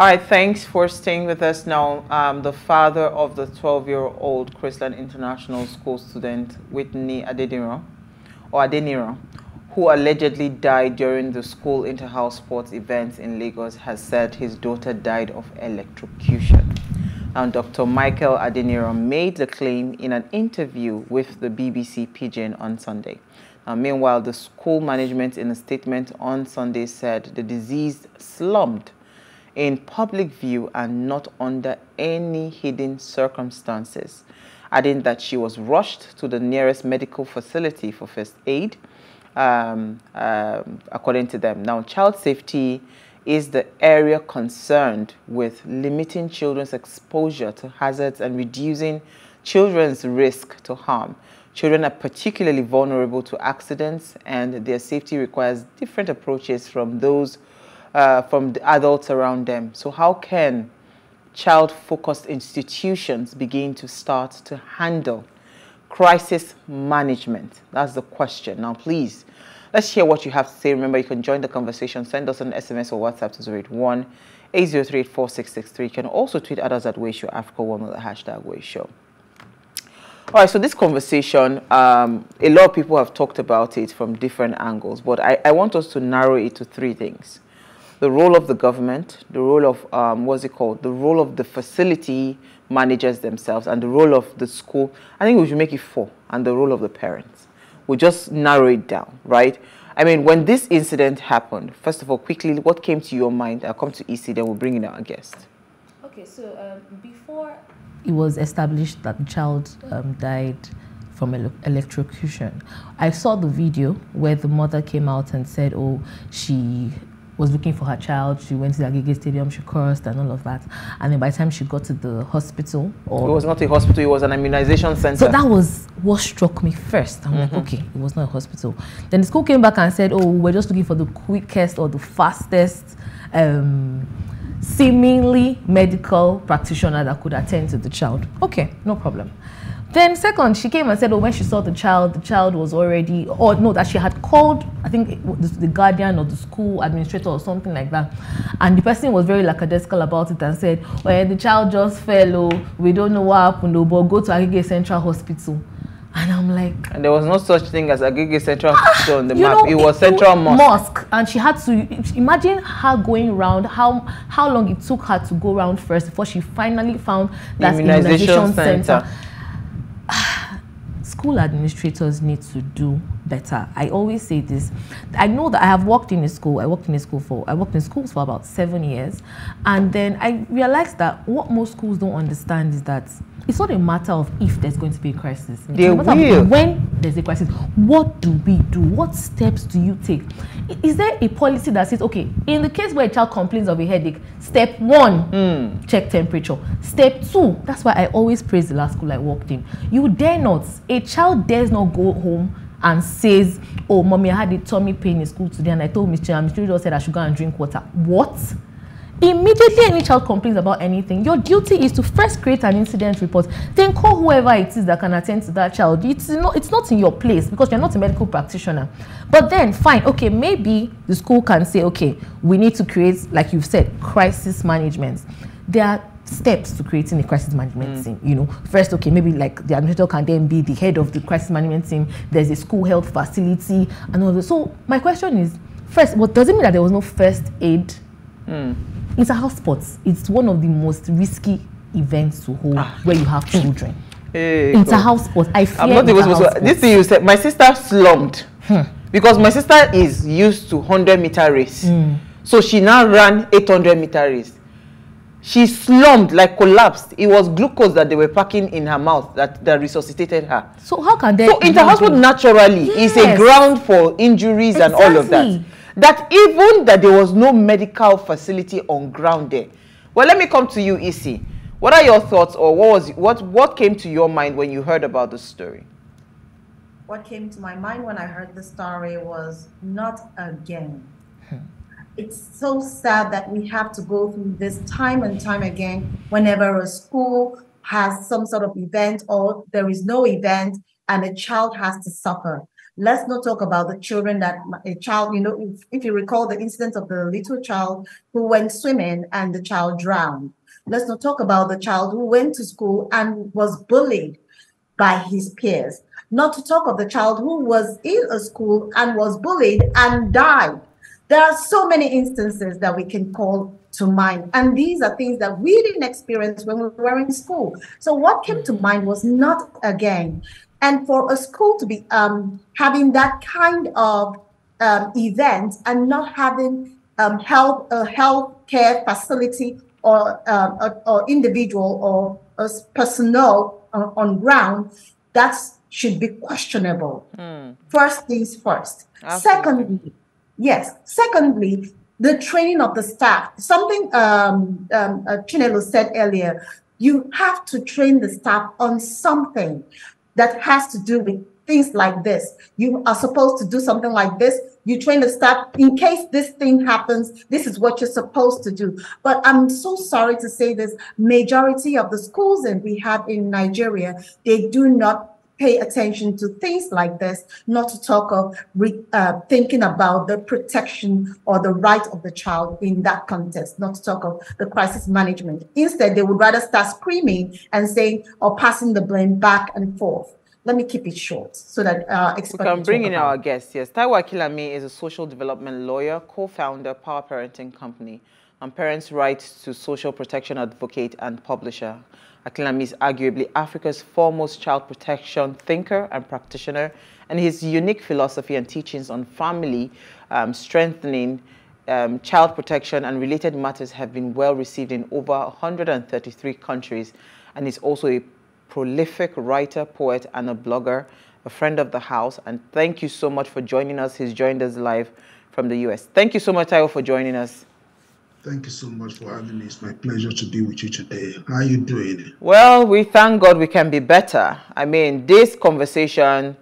All right, thanks for staying with us now. The father of the 12-year-old Chrisland International School student, Whitney Adeniran, who allegedly died during the school inter-house sports events in Lagos, has said his daughter died of electrocution. And Dr. Michael Adeniran made the claim in an interview with the BBC Pidgin on Sunday. Meanwhile, the school management in a statement on Sunday said the deceased slumped in public view and not under any hidden circumstances, adding that she was rushed to the nearest medical facility for first aid, according to them. Now, child safety is the area concerned with limiting children's exposure to hazards and reducing children's risk to harm. Children are particularly vulnerable to accidents, and their safety requires different approaches from those from the adults around them. So how can child-focused institutions begin to start to handle crisis management? That's the question. Now, please, let's hear what you have to say. Remember, you can join the conversation. Send us an SMS or WhatsApp to 081-803-4663. You can also tweet at us at WayShowAfrica1 with the hashtag WayShow. All right, so this conversation, a lot of people have talked about it from different angles, but I want us to narrow it to three things. The role of the government, the role of, the role of the facility managers themselves, and the role of the school. I think we should make it four, and the role of the parents. We'll just narrow it down, right? I mean, when this incident happened, first of all, quickly, what came to your mind? I'll come to EC, then we'll bring in our guest. Okay, so before it was established that the child died from electrocution, I saw the video where the mother came out and said, oh, she was looking for her child. She went to the Agege stadium, she cursed and all of that. And then by the time she got to the hospital, or it was not a hospital, it was an immunization center. So that was what struck me first. I'm like, okay, it was not a hospital. Then the school came back and said, oh, we're just looking for the quickest or the fastest seemingly medical practitioner that could attend to the child. Okay, no problem. Then second, she came and said, oh, when she saw the child was already, or no, that she had called, I think the guardian or the school administrator or something like that. And the person was very lackadaisical about it and said, well, the child just fell, oh, we don't know what happened, oh, but go to Agege Central Hospital. And I'm like... And there was no such thing as Agege Central Hospital on the map. Know, it was Central Mosque. And she had to... Imagine her going round, how long it took her to go round first before she finally found that immunization center. School administrators need to do better. I always say this. I know that I have worked in a school. I worked in schools for about 7 years, and then I realized that what most schools don't understand is that it's not a matter of if there's going to be a crisis. When there's a crisis, what do we do? What steps do you take? Is there a policy that says, okay, in the case where a child complains of a headache, step one, check temperature. Step two, that's why I always praise the last school I worked in. You dare not, a child dares not go home and says, oh, mommy, I had a tummy pain in school today, and I told Mr. and Mr. Riddle said I should go and drink water. What? Immediately any child complains about anything, your duty is to first create an incident report, then call whoever it is that can attend to that child. It's not in your place because you're not a medical practitioner. But then, fine, okay, maybe the school can say, okay, we need to create, like you've said, crisis management. There are steps to creating a crisis management team, you know. First, okay, maybe like the administrator can then be the head of the crisis management team. There's a school health facility and all that. So my question is, first, what does it mean that there was no first aid? It's a house sports. It's one of the most risky events to hold where you have children. Hey, it's a house sport. I fear I'm not even supposed to. This thing you said, my sister slumped because my sister is used to 100-meter race. So she now ran 800-meter race. She slumped, like collapsed. It was glucose that they were packing in her mouth that resuscitated her. So how can they? So inter-hospital naturally is a ground for injuries and all of that. Even that there was no medical facility on ground there. Well, let me come to you, Isi. What are your thoughts, or what came to your mind when you heard about the story? What came to my mind when I heard the story was not again. It's so sad that we have to go through this time and time again whenever a school has some sort of event or there is no event and a child has to suffer. Let's not talk about the children that a child, you know, if you recall the incident of the little child who went swimming and the child drowned. Let's not talk about the child who went to school and was bullied by his peers. Not to talk of the child who was in a school and was bullied and died. There are so many instances that we can call to mind. And these are things that we didn't experience when we were in school. So what came to mind was not again. And for a school to be having that kind of event and not having a healthcare facility or individual or personnel on ground, that should be questionable. Mm. First things first. Absolutely. Secondly, the training of the staff. Something Chinelo said earlier, you have to train the staff on something that has to do with things like this. You are supposed to do something like this. You train the staff in case this thing happens. This is what you're supposed to do. But I'm so sorry to say this, majority of the schools that we have in Nigeria, they do not pay attention to things like this, not to talk of thinking about the protection or the right of the child in that context, not to talk of the crisis management. Instead, they would rather start screaming and saying, or passing the blame back and forth. Let me keep it short so that we can bring in our guests. Yes, Taiwo Akinlami is a social development lawyer, co-founder, Power Parenting Company, and Parents' Rights to Social Protection advocate and publisher. Akinlami is arguably Africa's foremost child protection thinker and practitioner, and his unique philosophy and teachings on family strengthening, child protection, and related matters have been well received in over 133 countries, and is also a prolific writer, poet, and a blogger, a friend of the house. And thank you so much for joining us. He's joined us live from the US. Thank you so much, Taiwo, for joining us. Thank you so much for having me. It's my pleasure to be with you today. How are you doing? Well, we thank God we can be better. I mean, this conversation,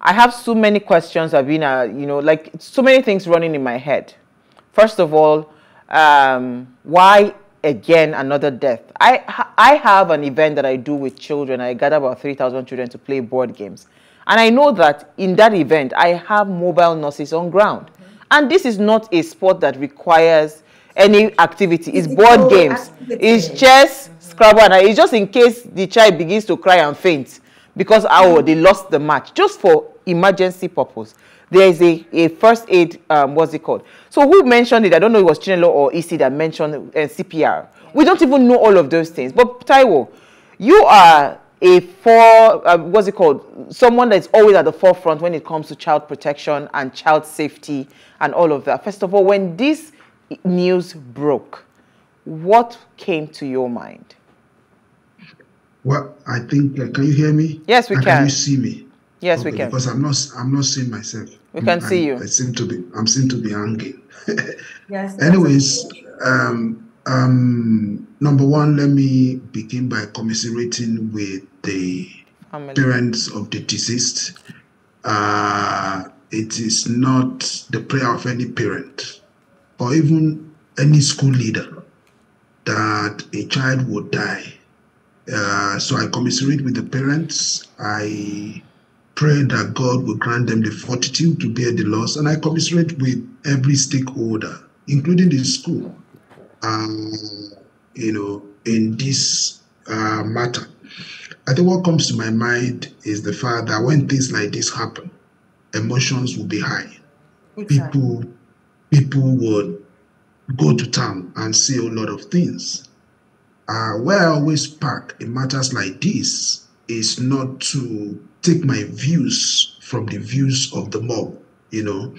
I have so many questions. I've been, you know, like so many things running in my head. First of all, why again another death? I have an event that I do with children. I gather about 3,000 children to play board games. And I know that in that event, I have mobile nurses on ground. And this is not a sport that requires any activity. It's board games, it's chess, Scrabble, and it's just in case the child begins to cry and faint because they lost the match, just for emergency purpose. There is a first aid, what's it called? So who mentioned it? I don't know if it was Chinelo or Isi that mentioned CPR. We don't even know all of those things. But Taiwo, you are someone that's always at the forefront when it comes to child protection and child safety and all of that. First of all, when this news broke, what came to your mind? Well, I think, can you hear me? Yes, we can. Can you see me? Yes, okay, we can. Because I'm not seeing myself. We can see you. I'm seem to be hanging. Yes. Anyways, number one, let me begin by commiserating with the parents of the deceased. It is not the prayer of any parent or even any school leader that a child would die. So I commiserate with the parents. I pray that God will grant them the fortitude to bear the loss. And I commiserate with every stakeholder, including the school, in this matter. I think what comes to my mind is the fact that when things like this happen, emotions will be high. Exactly. People would go to town and say a lot of things. Where I always park in matters like this is not to take my views from the views of the mob. The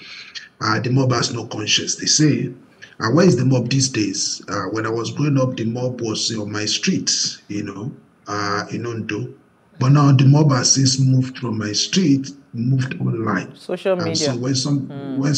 mob has no conscience, they say. And where is the mob these days? When I was growing up, the mob was on my street, in Ondo. But now the mob has since moved from my street, moved online. Social media. So when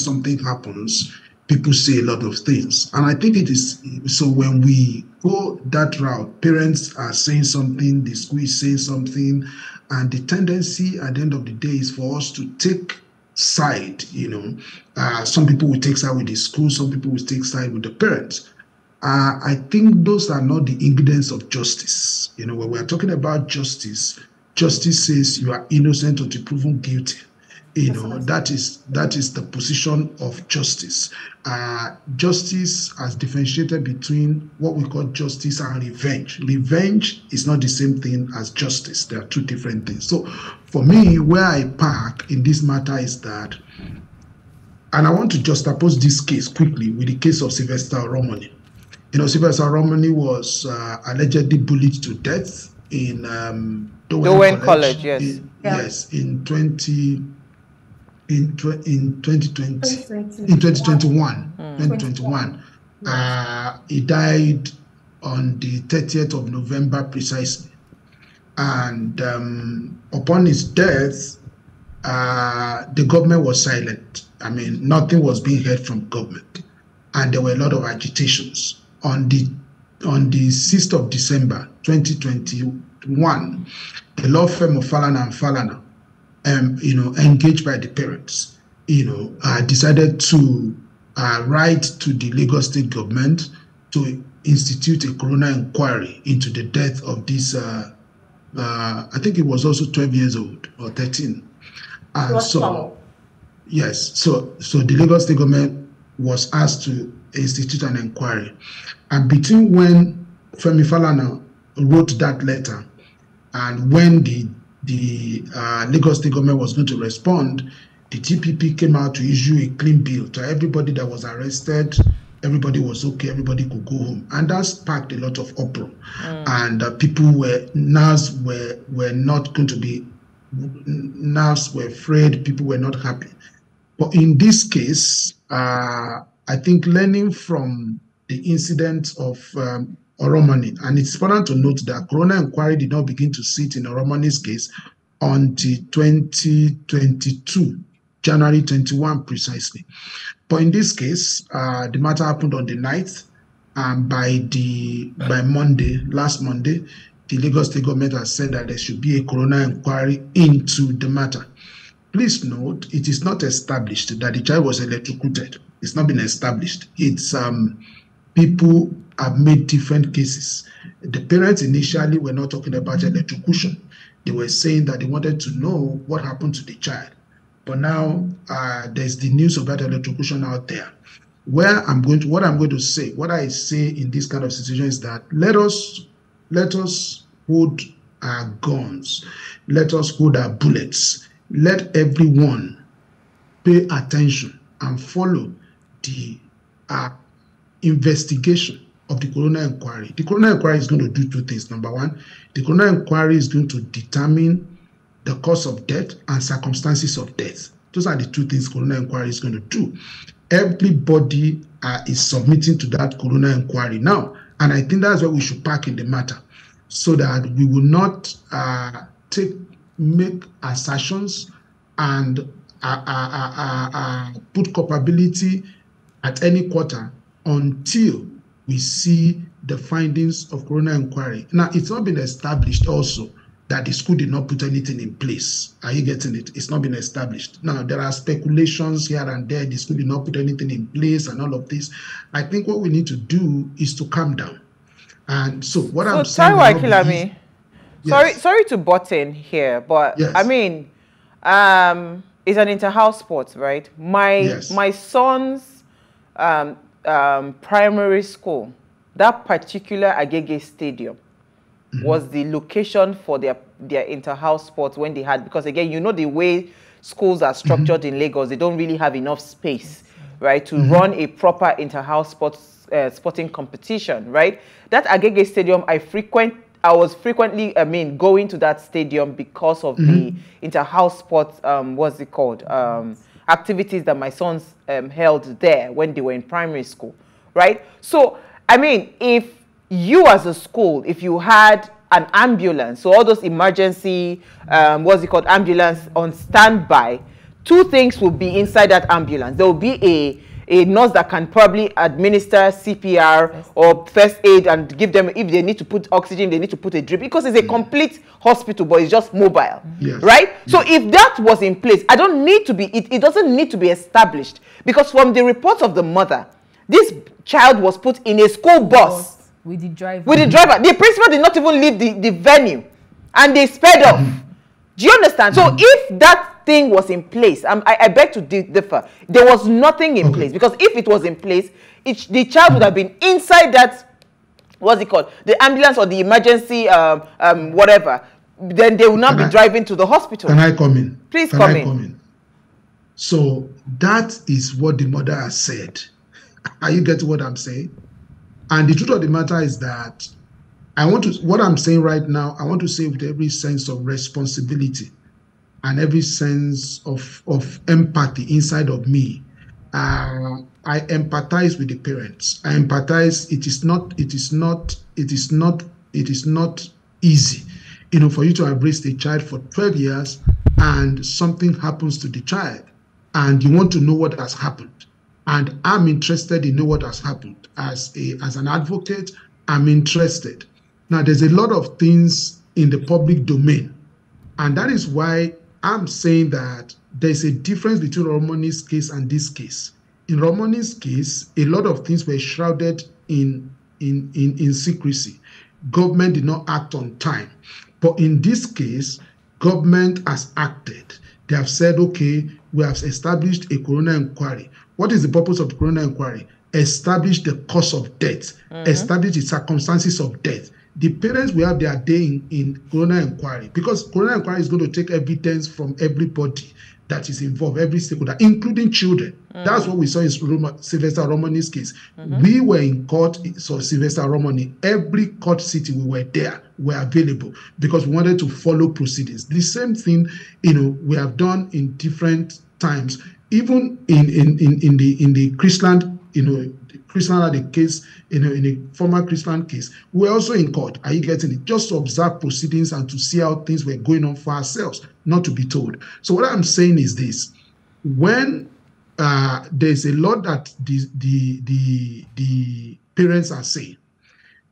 something happens, people say a lot of things. And I think it is, so when we go that route, parents are saying something, the school is saying something, and the tendency at the end of the day is for us to take side, Some people will take side with the school, some people will take side with the parents. I think those are not the ingredients of justice. When we're talking about justice, justice says you are innocent until proven guilty. You know, that is the position of justice. Justice has differentiated between what we call justice and revenge. Revenge is not the same thing as justice. They are two different things. So for me, where I park in this matter is that, and I want to just juxtapose this case quickly with the case of Sylvester Romani. You know, Sylvester Romani was allegedly bullied to death in Do-Win College. Yes. Yes, in 2021. He died on the 30th of November precisely, and upon his death, the government was silent. I mean, nothing was being heard from government, and there were a lot of agitations. On the 6th of December 2021, the law firm of Falana and Falana, you know, engaged by the parents, you know, decided to write to the Lagos State government to institute a coroner inquiry into the death of this, I think it was also 12 years old or 13. And so, yes, so the Lagos State government was asked to institute an inquiry. And between when Femi Falana wrote that letter and when the Lagos State government was going to respond, the TPP came out to issue a clean bill to everybody that was arrested. Everybody was okay, everybody could go home. And that sparked a lot of uproar. And people were, nerves were afraid, people were not happy. But in this case, I think learning from the incident of Oromani, and it's important to note that coroner inquiry did not begin to sit in Oromani's case until 2022, January 21 precisely. But in this case, the matter happened on the 9th, and by Monday, last Monday, the Lagos State government has said that there should be a coroner inquiry into the matter. Please note, it is not established that the child was electrocuted. It's not been established. It's people have made different cases. The parents initially were not talking about electrocution. They were saying that they wanted to know what happened to the child. But now there's the news about electrocution out there. What I say in this kind of situation is that let us hold our guns. Let us hold our bullets. Let everyone pay attention and follow the investigation of the coroner inquiry. The coroner inquiry is going to do two things. Number one, the coroner inquiry is going to determine the cause of death and circumstances of death. Those are the two things coroner inquiry is going to do. Everybody is submitting to that coroner inquiry now, and I think that's where we should park in the matter, so that we will not make assertions and put culpability at any quarter until we see the findings of coroner inquiry. Now, it's not been established also that the school did not put anything in place. Are you getting it? It's not been established. Now, there are speculations here and there. The school did not put anything in place and all of this. I think what we need to do is to calm down. And so what I'm saying... Taiwo Akinlami, sorry to butt in here, but yes. I mean, it's an inter-house sport, right? My son's... primary school, that particular Agege stadium was the location for their inter-house sports when they had, because again, you know the way schools are structured in Lagos, they don't really have enough space, right, to run a proper inter-house sports sporting competition, right? That Agege stadium, I was frequently going to that stadium because of the inter-house sports, what's it called? Activities that my sons held there when they were in primary school, right? So, I mean, if you as a school, if you had an ambulance, so all those emergency, ambulance on standby, two things will be inside that ambulance. There will be a nurse that can probably administer CPR or first aid and give them, if they need to put oxygen, they need to put a drip, because it's a complete hospital, but it's just mobile, right? So if that was in place, it doesn't need to be established, because from the reports of the mother, this child was put in a school bus with the driver. The principal did not even leave the venue, and they sped off. Do you understand? So if that thing was in place. I beg to differ. There was nothing in place, because if it was in place, the child would have been inside that, what's it called, the ambulance or the emergency whatever. Then they will not be driving to the hospital. Can I come in? Please come in. So that is what the mother has said. Are you getting what I'm saying? And the truth of the matter is that what I'm saying right now, I want to say with every sense of responsibility and every sense of empathy inside of me, I empathize with the parents. I empathize. It is not easy, you know, for you to have raised a child for 12 years and something happens to the child and you want to know what has happened. And I'm interested in know what has happened. As an advocate, I'm interested. Now, there's a lot of things in the public domain. And that is why I'm saying that there's a difference between Romani's case and this case. In Romani's case, a lot of things were shrouded in secrecy. Government did not act on time. But in this case, government has acted. They have said, okay, we have established a coroner inquiry. What is the purpose of the coroner inquiry? Establish the cause of death, establish the circumstances of death. The parents will have their day in coroner inquiry, because coroner inquiry is going to take evidence from everybody that is involved, every stakeholder, including children. That's what we saw in Sylvester Romani's case. We were in court, so Sylvester Romani, every court sitting, we were there, we were available, because we wanted to follow proceedings. The same thing, you know, we have done in different times, even in the Chrisland, you know, Chrisland had a case, you know, in a former Chrisland case, we were also in court. Are you getting it? Just to observe proceedings and to see how things were going on for ourselves, not to be told. So what I'm saying is this: when there's a lot that the parents are saying,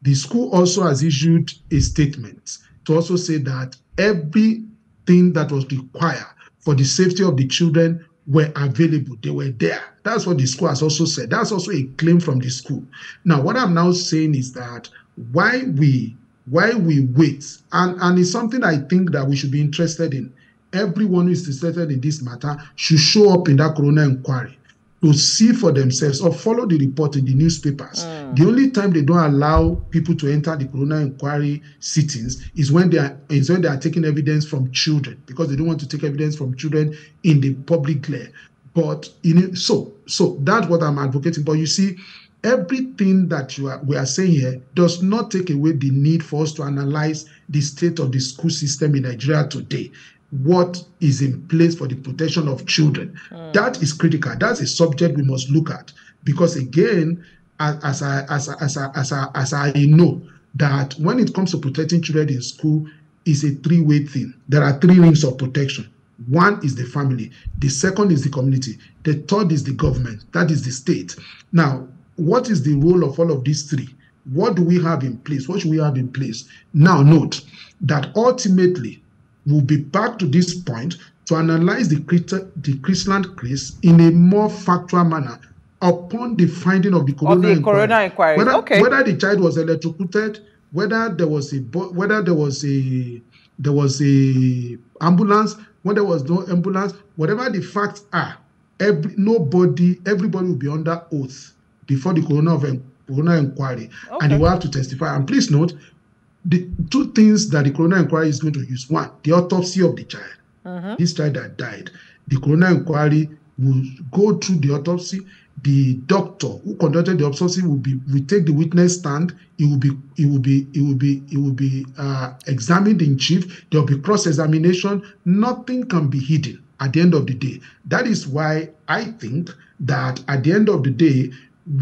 the school also has issued a statement to also say that everything that was required for the safety of the children were available. They were there. That's what the school has also said. That's also a claim from the school. Now, what I'm now saying is that why we wait, and it's something I think that we should be interested in. Everyone who is interested in this matter should show up in that coroner inquiry to see for themselves or follow the report in the newspapers. The only time they don't allow people to enter the coroner inquiry sittings is when they are taking evidence from children, because they don't want to take evidence from children in the public glare. But so that's what I'm advocating. But you see, everything that we are saying here does not take away the need for us to analyze the state of the school system in Nigeria today. What is in place for the protection of children? That is critical. That's a subject we must look at, because again, as I know that when it comes to protecting children in school, is a three-way thing. There are three rings of protection. One is the family. The second is the community. The third is the government. That is the state. Now, what is the role of all of these three? What do we have in place? What should we have in place? Now, note that ultimately, we'll be back to this point to analyze the Chrisland case in a more factual manner upon the finding of the coroner inquiry. Whether the child was electrocuted, whether there was a ambulance, when there was no ambulance, whatever the facts are, everybody will be under oath before the coroner inquiry, and they will have to testify. And please note, the two things that the coroner inquiry is going to use: one, the autopsy of the child, this child that died. The coroner inquiry will go through the autopsy. The doctor who conducted the autopsy will take the witness stand. It will be examined in chief. There will be cross-examination. Nothing can be hidden at the end of the day. That is why I think that at the end of the day,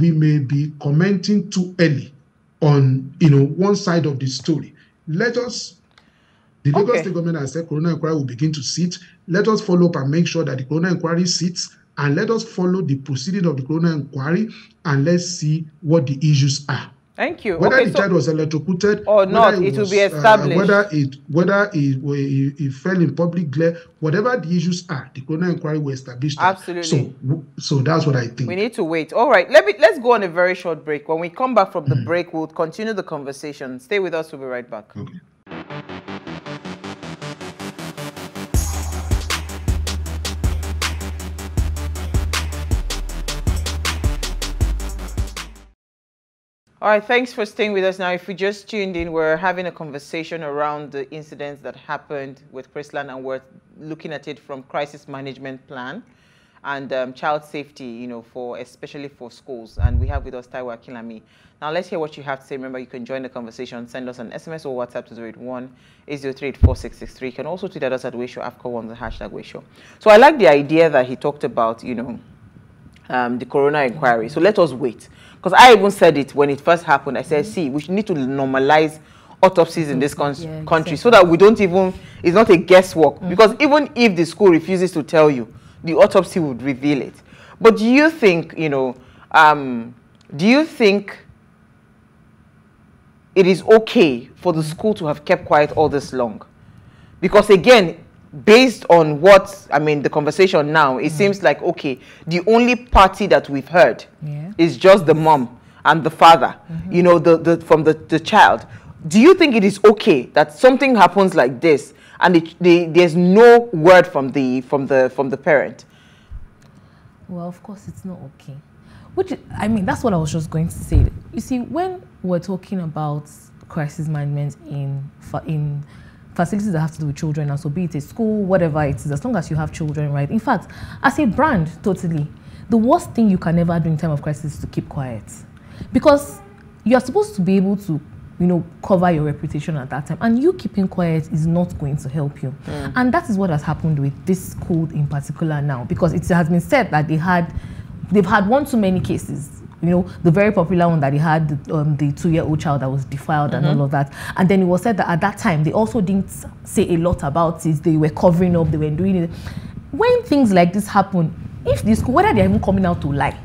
we may be commenting too early on, you know, one side of the story. Lagos State government has said coroner inquiry will begin to sit. Let us follow up and make sure that the coroner inquiry sits, and let us follow the proceeding of the coroner inquiry, and let's see what the issues are. Thank you. Whether the child was electrocuted or not, it will be established. Whether it fell in public glare, whatever the issues are, the coroner inquiry will establish that. Absolutely. So that's what I think. We need to wait. All right. Let's go on a very short break. When we come back from the break, we'll continue the conversation. Stay with us. We'll be right back. Okay. All right, thanks for staying with us. Now, if you just tuned in, we're having a conversation around the incidents that happened with Chrisland, and we're looking at it from crisis management plan and child safety, you know, especially for schools. And we have with us Taiwo Akinlami. Now, let's hear what you have to say. Remember, you can join the conversation. Send us an SMS or WhatsApp to 081-803-4663. You can also tweet at us at #WeshoAfco1, the hashtag Wesho. So I like the idea that he talked about, you know, the corona inquiry. So let us wait. Because I even said it when it first happened. I said, see, we need to normalize autopsies in this country so that we don't even, it's not a guesswork. Because even if the school refuses to tell you, the autopsy would reveal it. But do you think, you know, do you think it is okay for the school to have kept quiet all this long? Because again, based on what, I mean, the conversation now, it seems like, okay, the only party that we've heard is just the mom and the father, you know, from the child. Do you think it is okay that something happens like this and there's no word from the parent? Well, of course it's not okay. Which, I mean, that's what I was just going to say. You see, when we're talking about crisis management in facilities that have to do with children, and so be it a school, whatever it is, as long as you have children, right? In fact, as a brand, totally, the worst thing you can ever do in time of crisis is to keep quiet, because you are supposed to be able to, you know, cover your reputation at that time, and you keeping quiet is not going to help you. And that is what has happened with this school in particular now, because it has been said that they've had one too many cases. You know, the very popular one that he had, the 2-year-old child that was defiled and all of that. And then it was said that at that time, they also didn't say a lot about it. They were covering up, they were doing it. When things like this happen, if the school, whether they're even coming out to lie,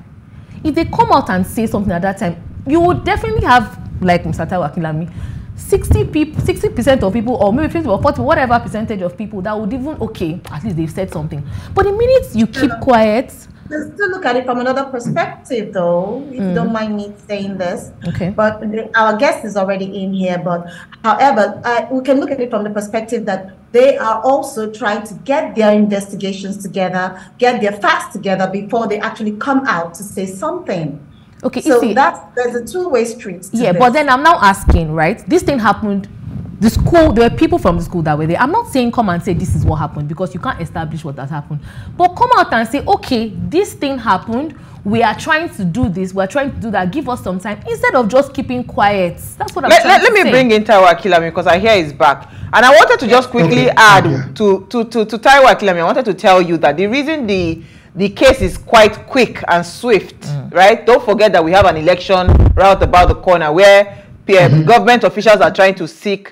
if they come out and say something at that time, you would definitely have, like Mr. Taiwo Akinlami, 60% of people, or maybe 50 or 40, whatever percentage of people that would even, okay, at least they've said something. But the minute you keep quiet, let's still look at it from another perspective, though, if you don't mind me saying this. Okay. But our guest is already in here. But however, we can look at it from the perspective that they are also trying to get their investigations together, get their facts together before they actually come out to say something. Okay. So there's a two-way street. Yeah, but then I'm now asking, right? This thing happened. The school, there were people from the school that were there. I'm not saying come and say this is what happened, because you can't establish what that happened. But come out and say, okay, this thing happened. We are trying to do this. We are trying to do that. Give us some time. Instead of just keeping quiet. That's what I'm trying to say. Let me bring in Taiwo Akinlami, because I hear he's back. And I wanted to just quickly add to Taiwo Akinlami. I wanted to tell you that the reason the case is quite quick and swift, right? Don't forget that we have an election right about the corner where government officials are trying to seek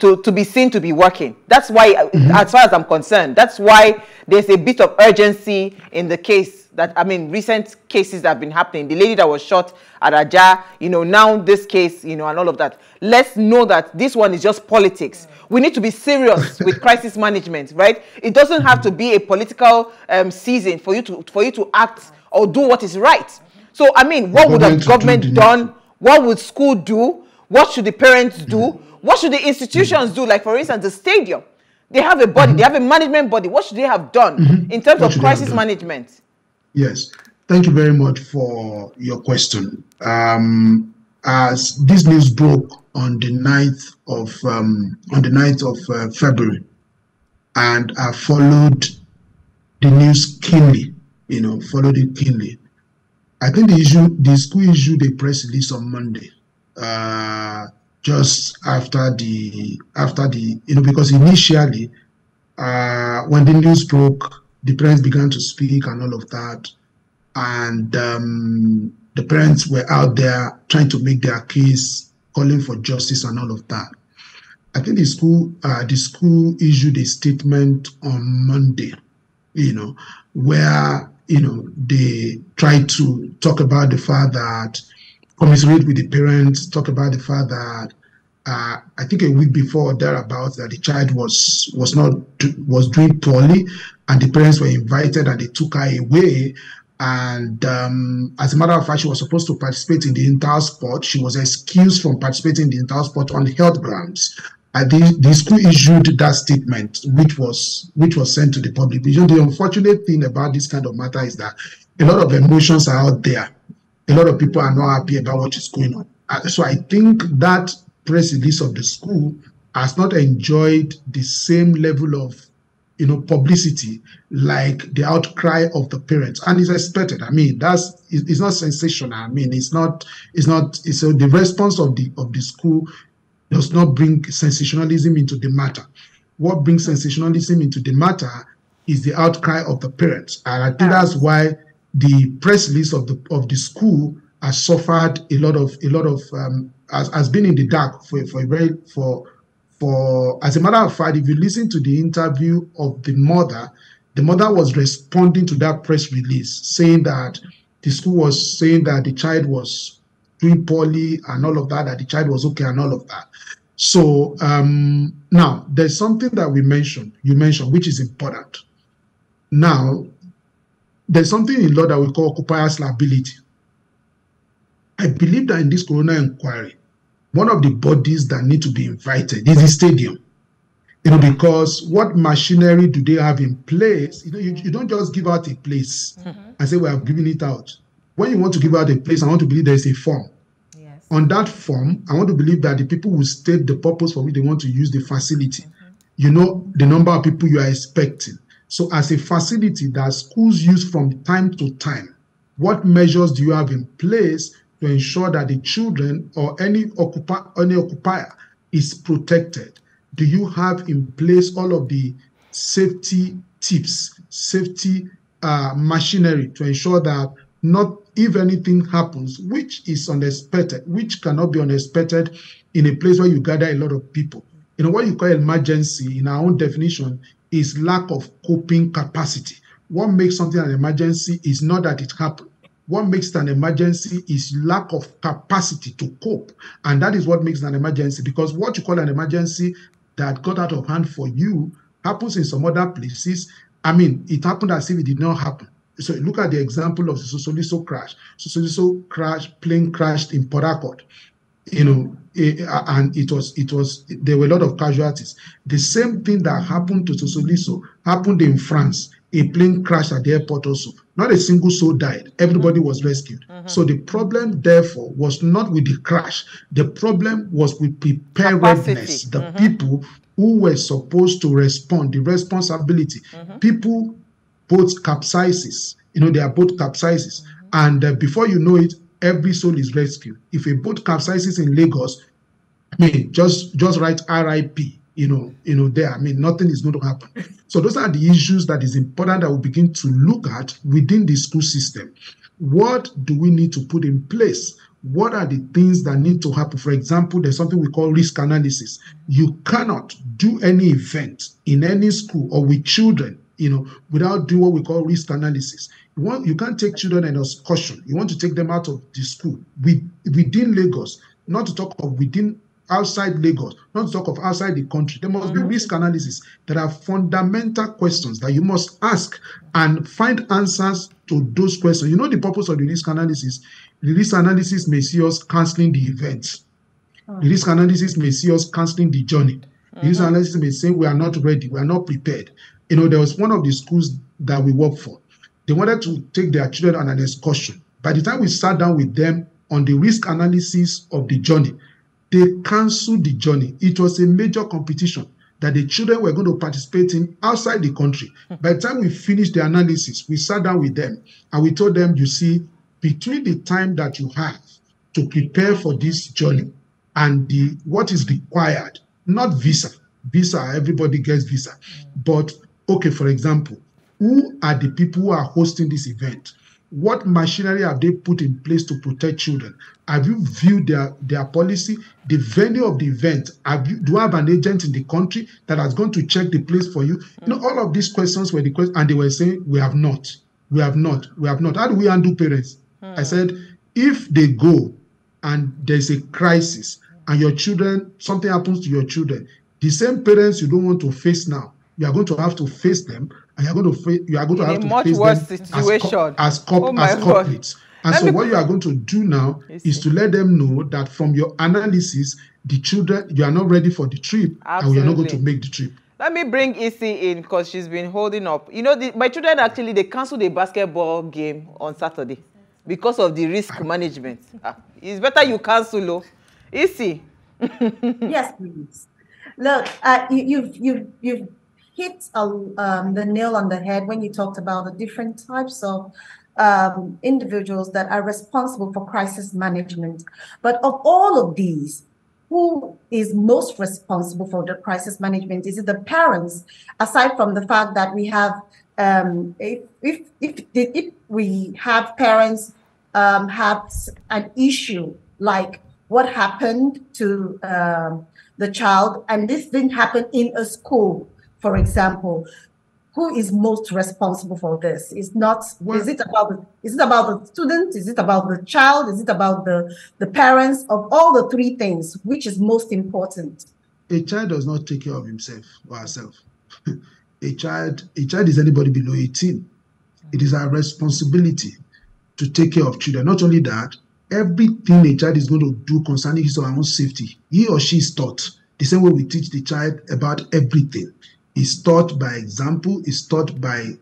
to be seen to be working. That's why, as far as I'm concerned, that's why there's a bit of urgency in the case that, I mean, recent cases that have been happening. The lady that was shot at Ajah, you know, now this case, you know, and all of that. Let's know that this one is just politics. We need to be serious with crisis management, right? It doesn't have to be a political season for you to act or do what is right. So, I mean, what would the government done? What would school do? What should the parents do? What should the institutions do? Like, for instance, the stadium. They have a body. They have a management body. What should they have done in terms of crisis management? Yes. Thank you very much for your question. As this news broke on the 9th of, February, and I followed the news keenly, you know, followed it keenly. I think the school issued a press release on Monday. Just after the you know, because initially when the news broke, the parents began to speak and all of that, and the parents were out there trying to make their case, calling for justice and all of that. I think the school issued a statement on Monday, you know, where, you know, they tried to talk about the fact that, commiserate with the parents, talk about the fact that I think a week before or thereabouts, that the child was doing poorly, and the parents were invited and they took her away. And as a matter of fact, she was supposed to participate in the entire sport. She was excused from participating in the entire sport on health grounds. And the school issued that statement, which was sent to the public. The unfortunate thing about this kind of matter is that a lot of emotions are out there. A lot of people are not happy about what is going on. So I think that president of the school has not enjoyed the same level of, you know, publicity like the outcry of the parents, and it's expected. I mean, it's not sensational. I mean, so the response of the school does not bring sensationalism into the matter. What brings sensationalism into the matter is the outcry of the parents, and I think that's why the press release of the school has suffered has been in the dark for as a matter of fact. If you listen to the interview of the mother was responding to that press release, saying that the school was saying that the child was doing poorly and all of that, that the child was okay and all of that. So now there's something that you mentioned, which is important. Now, there's something in law that we call occupier's liability. I believe that in this corona inquiry, one of the bodies that need to be invited is the stadium. You know, because what machinery do they have in place? You know, you don't just give out a place and say, well, I've given it out. When you want to give out a place, I want to believe there's a form. Yes. On that form, I want to believe that the people will state the purpose for which they want to use the facility. You know, the number of people you are expecting. So as a facility that schools use from time to time, what measures do you have in place to ensure that the children or any occupier is protected? Do you have in place all of the safety tips, safety machinery to ensure that not if anything happens, which is unexpected, which cannot be unexpected in a place where you gather a lot of people? You know, what you call emergency in our own definition is lack of coping capacity. What makes something an emergency is not that it happened. What makes it an emergency is lack of capacity to cope. And that is what makes it an emergency, because what you call an emergency that got out of hand for you happens in some other places. I mean, it happened as if it did not happen. So look at the example of the Sosoliso crash. Sosoliso crash, plane crashed in Port Harcourt, you know, and there were a lot of casualties. The same thing that happened to Sosoliso happened in France. A plane crashed at the airport also. Not a single soul died. Everybody was rescued. So the problem, therefore, was not with the crash. The problem was with preparedness. Capacity. The people who were supposed to respond, the responsibility. People, boats capsizes. You know, they are boat capsizes. And before you know it, every soul is rescued. If a boat capsizes in Lagos, I mean, just write R.I.P. You know, there. I mean, nothing is going to happen. So those are the issues that is important that we begin to look at within the school system. What do we need to put in place? What are the things that need to happen? For example, there's something we call risk analysis. You cannot do any event in any school or with children, you know, without doing what we call risk analysis. You can't take children in excursion. You want to take them out of the school within Lagos, not to talk of within outside Lagos, not to talk of outside the country. There must be risk analysis. There are fundamental questions that you must ask and find answers to those questions. You know, the purpose of the risk analysis. The risk analysis may see us cancelling the events. The risk analysis may see us cancelling the journey. The risk analysis may say we are not ready, we are not prepared. You know, there was one of the schools that we worked for. They wanted to take their children on an excursion. By the time we sat down with them on the risk analysis of the journey, they cancelled the journey. It was a major competition that the children were going to participate in outside the country. By the time we finished the analysis, we sat down with them and we told them, you see, between the time that you have to prepare for this journey and what is required, not visa, everybody gets visa, but okay, for example, who are the people who are hosting this event? What machinery have they put in place to protect children? Have you viewed their policy? The venue of the event, do you have an agent in the country that has gone to check the place for you? You know, all of these questions were the questions, and they were saying, we have not. How do we undo parents? I said, if they go and there's a crisis and your children, something happens to your children, the same parents you don't want to face now, you are going to have to face them, and you are going to have to face them as culprits. And so what you are going to do now is to let them know that from your analysis, the children, you are not ready for the trip, Absolutely. And we are not going to make the trip. Let me bring Issy in because she's been holding up. You know, my children, actually, they canceled a basketball game on Saturday. because of the risk management. It's better you cancel, easy. Yes, please. Look, you've hit the nail on the head when you talked about the different types of individuals that are responsible for crisis management. But of all of these, who is most responsible for the crisis management? Is it the parents? Aside from the fact that we have, if we have parents have an issue like what happened to the child, and this didn't happen in a school, for example, who is most responsible for this? It's not. Is it about the student? Is it about the child? Is it about the parents? Of all the three things, which is most important? A child does not take care of himself or herself. A child is anybody below 18. It is our responsibility to take care of children. Not only that, everything a child is going to do concerning his or her own safety, he or she is taught. The same way we teach the child about everything. It's taught by example, it's taught by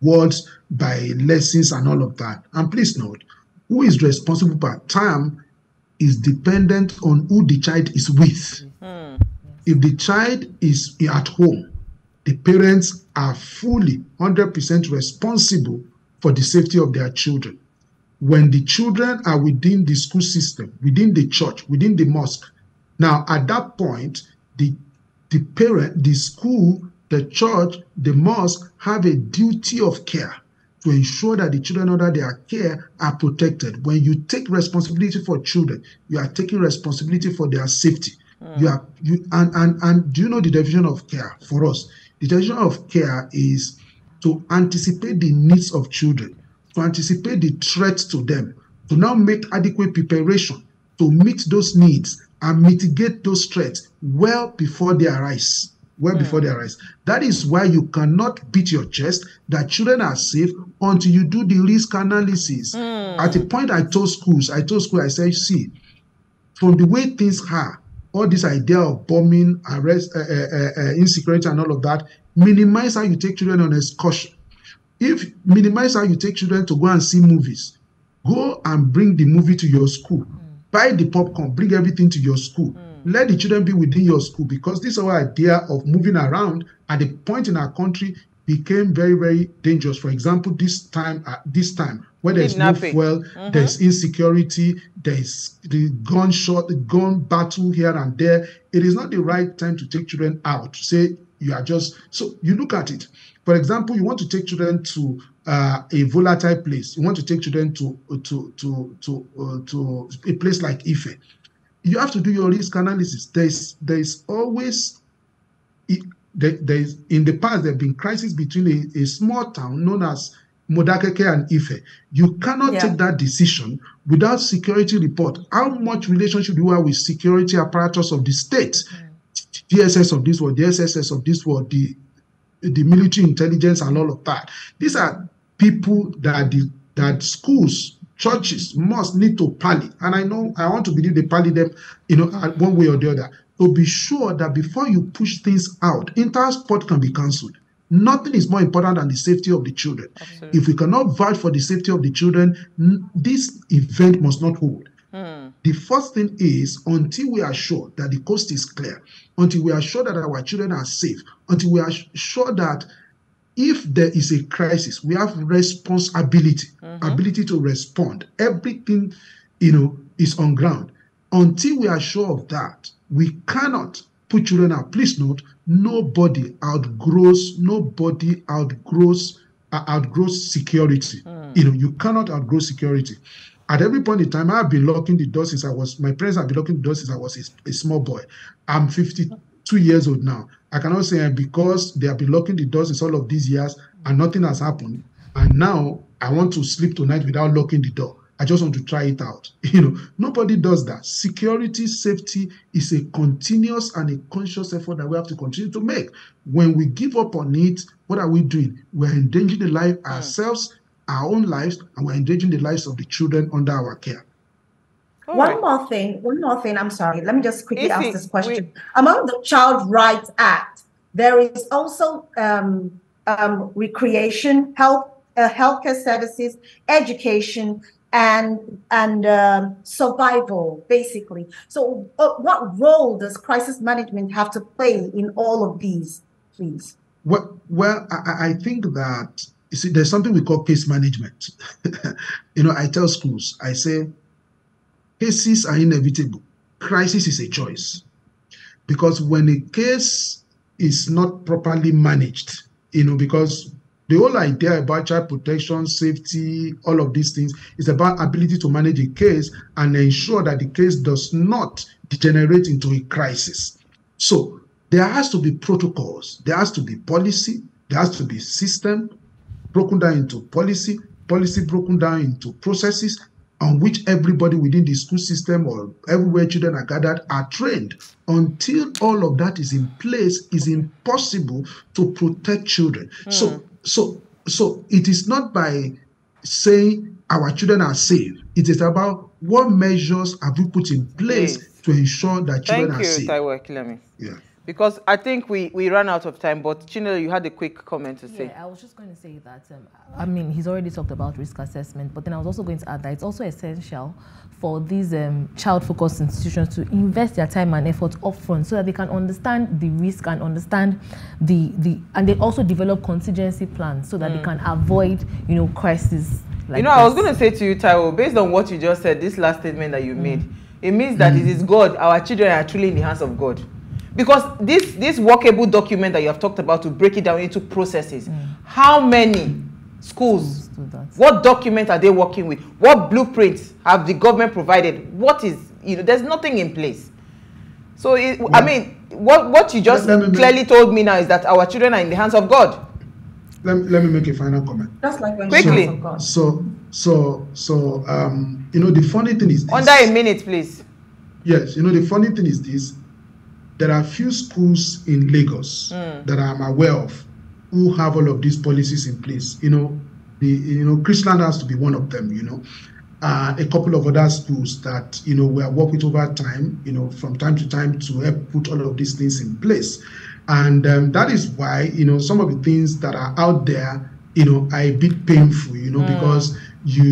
words, by lessons, and all of that. And please note, who is responsible per term is dependent on who the child is with. Mm-hmm. If the child is at home, the parents are fully 100% responsible for the safety of their children. When the children are within the school system, within the church, within the mosque, now at that point, the parent, the school, the church, the mosque have a duty of care to ensure that the children under their care are protected. When you take responsibility for children, you are taking responsibility for their safety. And do you know the definition of care for us? The definition of care is to anticipate the needs of children, to anticipate the threats to them, to now make adequate preparation to meet those needs and mitigate those threats well before they arise. That is why you cannot beat your chest that children are safe until you do the risk analysis. At the point I told schools, I said, see, from the way things are, all this idea of bombing, arrest, insecurity and all of that, minimize how you take children on excursion. Minimize how you take children to go and see movies. Go and bring the movie to your school. Buy the popcorn, bring everything to your school. Let the children be within your school, because this our idea of moving around at a point in our country became very, very dangerous. For example, this time where there's no fuel, there's insecurity, there's the gun battle here and there. It is not the right time to take children out. Say you are just, so you look at it. For example, you want to take children to a volatile place. You want to take children to a place like Ife. You have to do your risk analysis. There is in the past there have been crises between a small town known as Modakeke and Ife. You cannot take that decision without security report. How much relationship you have with security apparatus of the state, DSS of this world, the SSS of this world, the military intelligence and all of that. These are people that schools, churches, must need to pally. And I know, I want to believe they pally them, one way or the other. So be sure that before you push things out, entire sport can be cancelled. Nothing is more important than the safety of the children. Absolutely. If we cannot vouch for the safety of the children, this event must not hold. The first thing is, until we are sure that the coast is clear, until we are sure that our children are safe, until we are sure that if there is a crisis, we have responsibility, ability to respond. Everything, is on ground. Until we are sure of that, we cannot put children out. Please note, nobody outgrows security. You cannot outgrow security. At every point in time, I've been locking the door since my parents have been locking the door since I was a small boy. I'm 52 years old now. I cannot say because they have been locking the door since all of these years and nothing has happened. And now I want to sleep tonight without locking the door. I just want to try it out. Nobody does that. Security, safety is a continuous and a conscious effort that we have to continue to make. When we give up on it, what are we doing? We're endangering the life ourselves, our own lives, and we're endangering the lives of the children under our care. One more thing, I'm sorry. Let me just quickly ask this question. Among the Child Rights Act, there is also recreation, healthcare services, education, and survival, basically. So what role does crisis management have to play in all of these, please? Well, I think that, you see, there's something we call case management. You know, I tell schools, I say, cases are inevitable. Crisis is a choice. Because when a case is not properly managed, you know, because the whole idea about child protection, safety, all of these things is about ability to manage a case and ensure that the case does not degenerate into a crisis. So there has to be protocols, there has to be policy, there has to be system broken down into policy, policy broken down into processes on which everybody within the school system or everywhere children are gathered are trained. Until all of that is in place, it's impossible to protect children. Mm. So it is not by saying our children are safe. It is about what measures have we put in place to ensure that children are safe. Thank you, Taiwo Akinlami. Yeah. Because I think we ran out of time, but Chinelo, you had a quick comment to say. Yeah, I was just going to say that, I mean, he's already talked about risk assessment, but then I was also going to add that it's also essential for these child-focused institutions to invest their time and effort upfront so that they can understand the risk and understand the and they also develop contingency plans so that they can avoid, you know, crises like this. I was going to say to you, Taiwo, based on what you just said, this last statement that you made, it means that it is God, our children are truly in the hands of God. Because this workable document that you have talked about, to break it down into processes, how many schools, what document are they working with? What blueprints have the government provided? What is, you know, there's nothing in place. So, I mean, what you just clearly told me now is that our children are in the hands of God. Let me make a final comment. That's like when quickly. So, you know, the funny thing is this. Under a minute, please. Yes, you know, the funny thing is this. There are few schools in Lagos that I'm aware of who have all of these policies in place. You know, Chrisland has to be one of them, you know. A couple of other schools that, you know, we are working with over time, you know, from time to time to help put all of these things in place. And that is why, you know, some of the things that are out there, you know, are a bit painful, you know, because you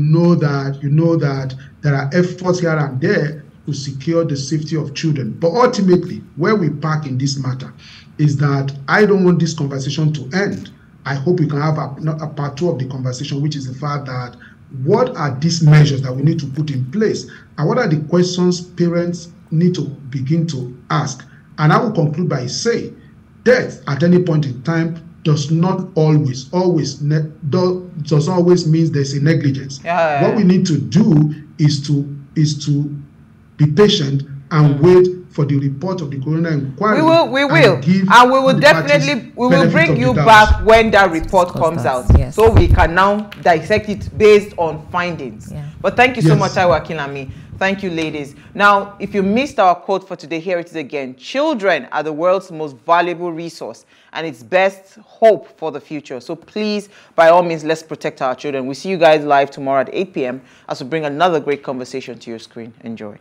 know that there are efforts here and there to secure the safety of children. But ultimately, where we park in this matter is that I don't want this conversation to end. I hope we can have a part two of the conversation, which is the fact that what are these measures that we need to put in place? And what are the questions parents need to begin to ask? And I will conclude by saying, death at any point in time does not always means there's a negligence. Yeah. What we need to do is to be patient and wait for the report of the coroner inquiry. We will bring you back when that report comes out, yes. So we can now dissect it based on findings. Yeah. But thank you so much, Taiwo Akinlami. Thank you, ladies. Now, if you missed our quote for today, here it is again. Children are the world's most valuable resource and its best hope for the future. So please, by all means, let's protect our children. We'll see you guys live tomorrow at 8 p.m. as we bring another great conversation to your screen. Enjoy.